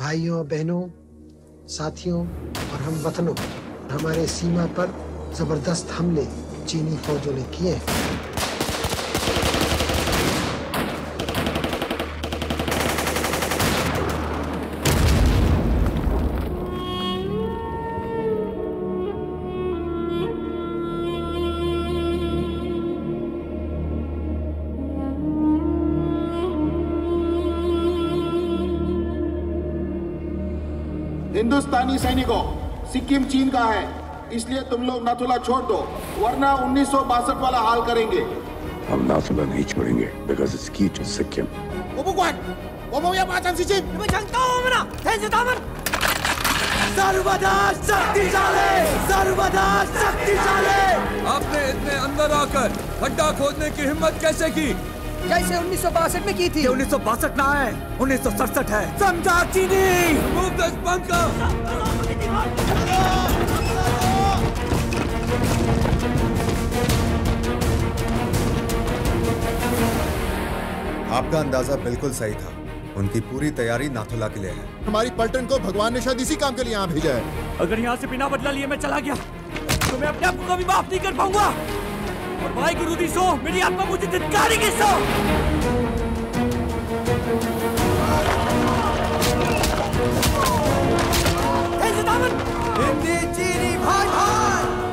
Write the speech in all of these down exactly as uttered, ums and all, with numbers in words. भाइयों, बहनों, साथियों और हम वतनों, हमारे सीमा पर जबरदस्त हमले चीनी फौजों ने किए हैं। हिंदुस्तानी सैनिकों, सिक्किम चीन का है, इसलिए तुम लोग नाथुला छोड़ दो, वरना उन्नीस सौ बासठ वाला हाल करेंगे। हम नाथुला नहीं छोड़ेंगे, because it's key to Sikkim। वो बुकवान, वो मुझे पाचन सिक्किम, मैं जानता हूँ मना, तेरे दामन। सर्वदा शक्तिशाली, सर्वदा शक्तिशाली। आपने इतने अंदर आकर खड्डा खोदने की हिम्मत कैसे की? कैसे उन्नीस सौ बासठ में की थी? उन्नीस सौ बासठ ना है, उन्नीस सौ सड़सठ है। समझा चीनी। आपका अंदाजा बिल्कुल सही था, उनकी पूरी तैयारी नाथुला के लिए है। हमारी पलटन को भगवान ने शायद इसी काम के लिए यहाँ भेजा है। अगर यहाँ से बिना बदला लिए मैं चला गया तो मैं अपने आप को कभी माफ नहीं कर पाऊंगा। और भाई गुरु दी सो मेरी आत्मा मुझे धिक्कारेगी सो।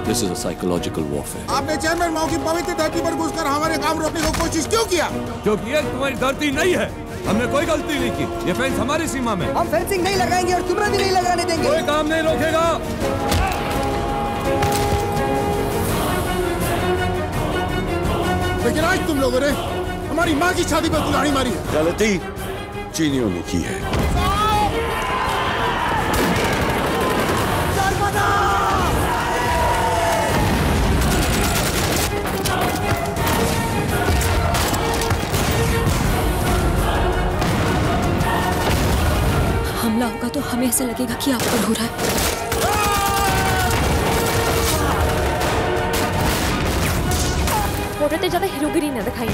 This is a psychological warfare। आपने चेयरमैन माओ की पवित्र धरती पर घुसकर हमारे काम रोकने को कोशिश क्यों किया? क्योंकि ये तुम्हारी धरती नहीं है, हमने कोई गलती नहीं की। ये फेंस हमारी सीमा में, हम फेंसिंग नहीं लगाएंगे और तुम्हें भी नहीं लगाने देंगे। कोई काम नहीं रोकेगा। लेकिन आज तुम लोगों ने हमारी माँ की शादी पर कुल्हाड़ी मारी है। गलती चीनियों ने की है। हमला होगा तो हमें ऐसा लगेगा कि आप पर हो रहा है। बॉर्डर ज्यादा हीरोगिरी न दिखाई।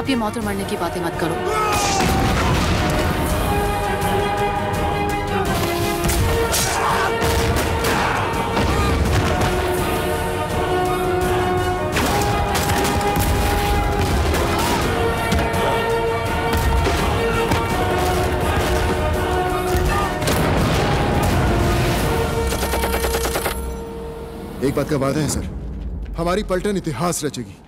आप ये मौत और मरने की बातें मत करो। एक बात का वादा है सर, हमारी पलटन इतिहास रचेगी।